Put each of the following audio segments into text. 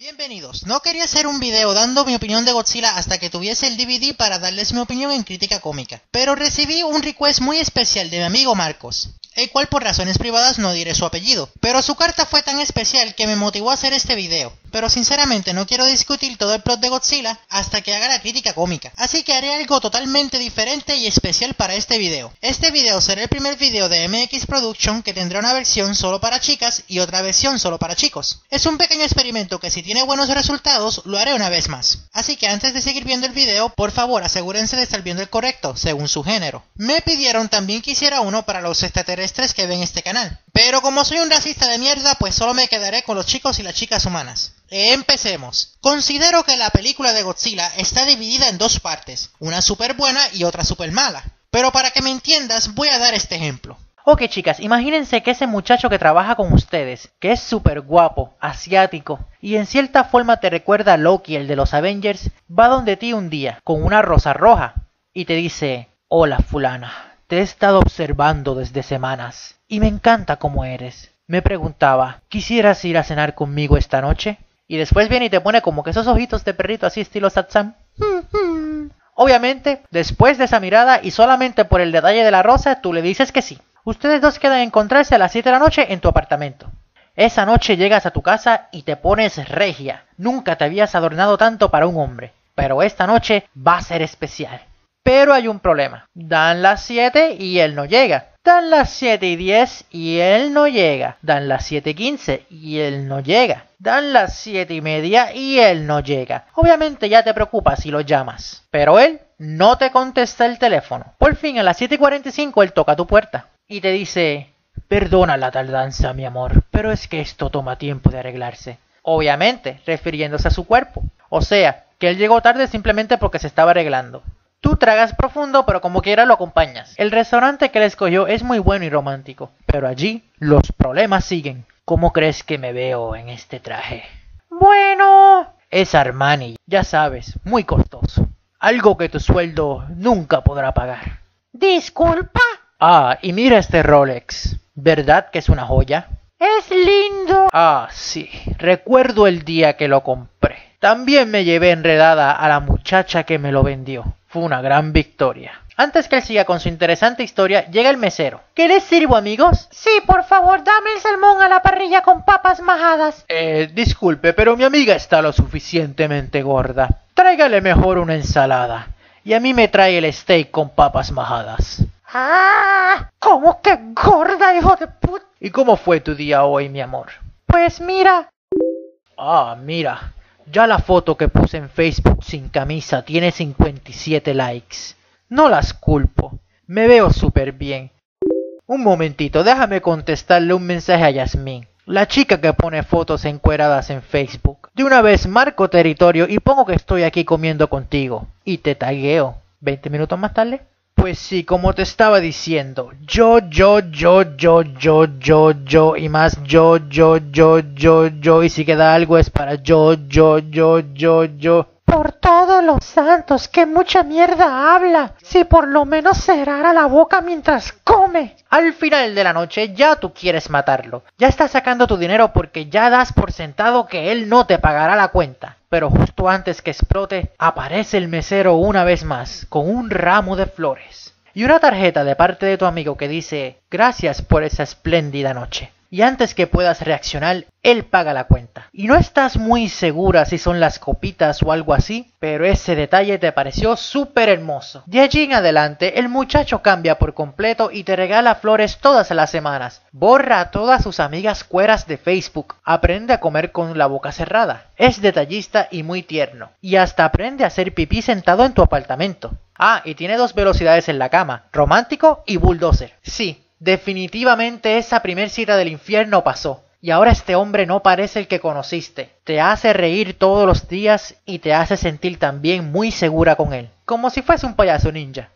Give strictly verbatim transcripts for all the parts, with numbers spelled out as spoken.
Bienvenidos, no quería hacer un video dando mi opinión de Godzilla hasta que tuviese el D V D para darles mi opinión en crítica cómica, pero recibí un request muy especial de mi amigo Marcos, el cual por razones privadas no diré su apellido, pero su carta fue tan especial que me motivó a hacer este video, pero sinceramente no quiero discutir todo el plot de Godzilla hasta que haga la crítica cómica, así que haré algo totalmente diferente y especial para este video. Este video será el primer video de M X Productions que tendrá una versión solo para chicas y otra versión solo para chicos. Es un pequeño experimento que si tiene buenos resultados, lo haré una vez más. Así que antes de seguir viendo el video, por favor asegúrense de estar viendo el correcto, según su género. Me pidieron también que hiciera uno para los extraterrestres que ven este canal, pero como soy un racista de mierda, pues solo me quedaré con los chicos y las chicas humanas. Empecemos. Considero que la película de Godzilla está dividida en dos partes, una súper buena y otra súper mala. Pero para que me entiendas, voy a dar este ejemplo. Ok chicas, imagínense que ese muchacho que trabaja con ustedes, que es súper guapo, asiático, y en cierta forma te recuerda a Loki, el de los Avengers, va donde ti un día, con una rosa roja, y te dice: hola fulana, te he estado observando desde semanas, y me encanta cómo eres. Me preguntaba, ¿quisieras ir a cenar conmigo esta noche? Y después viene y te pone como que esos ojitos de perrito así estilo Satsang. Obviamente, después de esa mirada y solamente por el detalle de la rosa, tú le dices que sí. Ustedes dos quedan a encontrarse a las siete de la noche en tu apartamento. Esa noche llegas a tu casa y te pones regia. Nunca te habías adornado tanto para un hombre, pero esta noche va a ser especial. Pero hay un problema. Dan las siete y él no llega. Dan las siete y diez y él no llega. Dan las siete y quince y él no llega. Dan las siete y media y él no llega. Obviamente ya te preocupas si lo llamas, pero él no te contesta el teléfono. Por fin a las siete y cuarenta y cinco él toca tu puerta y te dice: perdona la tardanza mi amor, pero es que esto toma tiempo de arreglarse. Obviamente, refiriéndose a su cuerpo. O sea, que él llegó tarde simplemente porque se estaba arreglando. Tú tragas profundo, pero como quiera lo acompañas. El restaurante que él escogió es muy bueno y romántico, pero allí los problemas siguen. ¿Cómo crees que me veo en este traje? Bueno, es Armani, ya sabes, muy costoso. Algo que tu sueldo nunca podrá pagar. ¿Disculpa? Ah, y mira este Rolex. ¿Verdad que es una joya? ¡Es lindo! Ah, sí. Recuerdo el día que lo compré. También me llevé enredada a la muchacha que me lo vendió. Fue una gran victoria. Antes que él siga con su interesante historia, llega el mesero. ¿Qué les sirvo, amigos? Sí, por favor, dame el salmón a la parrilla con papas majadas. Eh, disculpe, pero mi amiga está lo suficientemente gorda. Tráigale mejor una ensalada. Y a mí me trae el steak con papas majadas. ¡Ah! ¿Cómo que gorda, hijo de puta? ¿Y cómo fue tu día hoy, mi amor? Pues mira... Ah, mira. Ya la foto que puse en Facebook sin camisa tiene cincuenta y siete likes. No las culpo. Me veo súper bien. Un momentito, déjame contestarle un mensaje a Yasmín, la chica que pone fotos encueradas en Facebook. De una vez marco territorio y pongo que estoy aquí comiendo contigo. Y te tagueo. ¿veinte minutos más tarde? Pues sí, como te estaba diciendo, yo, yo, yo, yo, yo, yo, yo, y más yo, yo, yo, yo, yo, y si queda algo es para yo, yo, yo, yo, yo. Por todos los santos, que mucha mierda habla, si por lo menos cerrara la boca mientras come. Al final de la noche ya tú quieres matarlo, ya estás sacando tu dinero porque ya das por sentado que él no te pagará la cuenta. Pero justo antes que explote, aparece el mesero una vez más, con un ramo de flores y una tarjeta de parte de tu amigo que dice: gracias por esa espléndida noche. Y antes que puedas reaccionar, él paga la cuenta. Y no estás muy segura si son las copitas o algo así, pero ese detalle te pareció súper hermoso. De allí en adelante, el muchacho cambia por completo y te regala flores todas las semanas. Borra a todas sus amigas cueras de Facebook. Aprende a comer con la boca cerrada. Es detallista y muy tierno. Y hasta aprende a hacer pipí sentado en tu apartamento. Ah, y tiene dos velocidades en la cama, romántico y bulldozer. Sí. Definitivamente esa primer cita del infierno pasó, y ahora este hombre no parece el que conociste. Te hace reír todos los días y te hace sentir también muy segura con él, como si fuese un payaso ninja.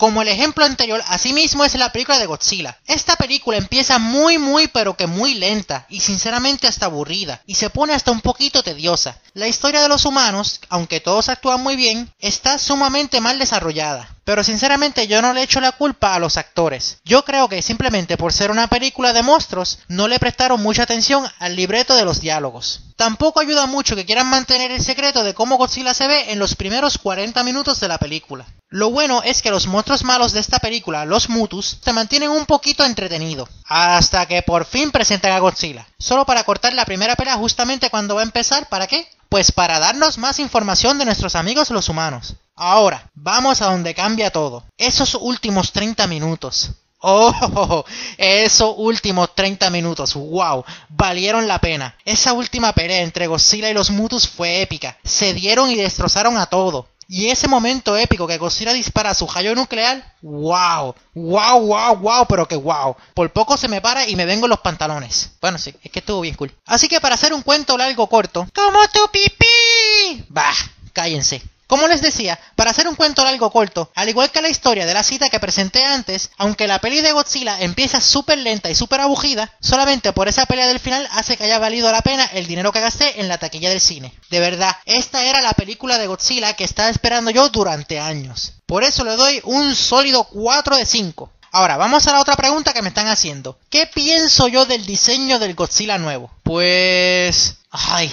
Como el ejemplo anterior, asimismo es la película de Godzilla. Esta película empieza muy muy pero que muy lenta y sinceramente hasta aburrida, y se pone hasta un poquito tediosa. La historia de los humanos, aunque todos actúan muy bien, está sumamente mal desarrollada. Pero sinceramente yo no le echo la culpa a los actores. Yo creo que simplemente por ser una película de monstruos, no le prestaron mucha atención al libreto de los diálogos. Tampoco ayuda mucho que quieran mantener el secreto de cómo Godzilla se ve en los primeros cuarenta minutos de la película. Lo bueno es que los monstruos malos de esta película, los Mutus, se mantienen un poquito entretenido, hasta que por fin presentan a Godzilla, solo para cortar la primera pelea justamente cuando va a empezar. ¿Para qué? Pues para darnos más información de nuestros amigos los humanos. Ahora, vamos a donde cambia todo. Esos últimos treinta minutos. Oh, esos últimos treinta minutos, wow, valieron la pena. Esa última pelea entre Godzilla y los Mutus fue épica. Se dieron y destrozaron a todo. Y ese momento épico que Godzilla dispara su rayo nuclear, wow, wow, wow, wow, pero que wow. Por poco se me para y me vengo los pantalones. Bueno, sí, es que estuvo bien cool. Así que para hacer un cuento largo corto, como tu pipí. Bah, cállense. Como les decía, para hacer un cuento largo corto, al igual que la historia de la cita que presenté antes, aunque la peli de Godzilla empieza súper lenta y súper aburrida, solamente por esa pelea del final hace que haya valido la pena el dinero que gasté en la taquilla del cine. De verdad, esta era la película de Godzilla que estaba esperando yo durante años. Por eso le doy un sólido cuatro de cinco. Ahora, vamos a la otra pregunta que me están haciendo. ¿Qué pienso yo del diseño del Godzilla nuevo? Pues... ay...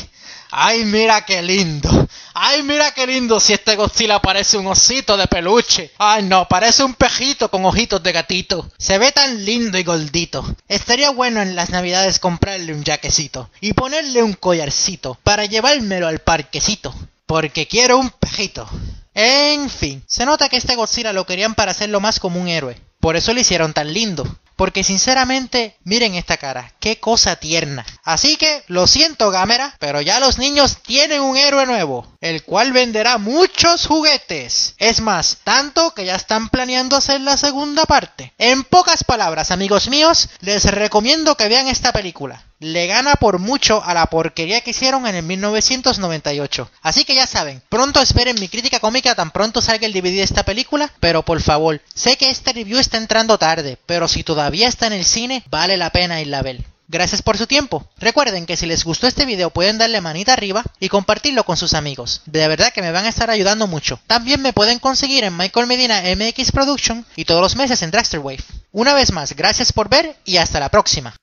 ¡ay, mira qué lindo! ¡Ay, mira qué lindo! Si este Godzilla parece un osito de peluche. ¡Ay, no! Parece un pejito con ojitos de gatito. Se ve tan lindo y gordito. Estaría bueno en las navidades comprarle un jaquecito y ponerle un collarcito para llevármelo al parquecito, porque quiero un pejito. En fin, se nota que este Godzilla lo querían para hacerlo más como un héroe. Por eso lo hicieron tan lindo. Porque sinceramente, miren esta cara, qué cosa tierna. Así que, lo siento Gamera, pero ya los niños tienen un héroe nuevo, el cual venderá muchos juguetes. Es más, tanto que ya están planeando hacer la segunda parte. En pocas palabras, amigos míos, les recomiendo que vean esta película. Le gana por mucho a la porquería que hicieron en el mil novecientos noventa y ocho. Así que ya saben, pronto esperen mi crítica cómica tan pronto salga el D V D de esta película. Pero por favor, sé que este review está entrando tarde, pero si todavía está en el cine, vale la pena irla a ver. Gracias por su tiempo. Recuerden que si les gustó este video pueden darle manita arriba y compartirlo con sus amigos. De verdad que me van a estar ayudando mucho. También me pueden conseguir en Maikol Medyna M X Productions y todos los meses en Dragster Wave. Una vez más, gracias por ver y hasta la próxima.